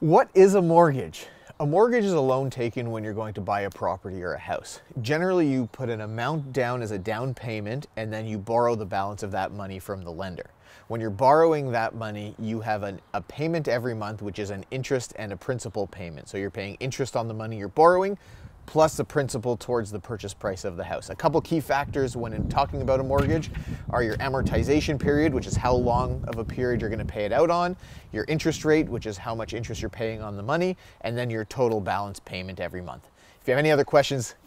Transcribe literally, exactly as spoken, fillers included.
What is a mortgage? A mortgage is a loan taken when you're going to buy a property or a house. Generally, you put an amount down as a down payment and then you borrow the balance of that money from the lender. When you're borrowing that money, you have an, a payment every month, which is an interest and a principal payment. So you're paying interest on the money you're borrowing, plus the principal towards the purchase price of the house. A couple key factors when in talking about a mortgage are your amortization period, which is how long of a period you're going to pay it out on, your interest rate, which is how much interest you're paying on the money, and then your total balance payment every month. If you have any other questions,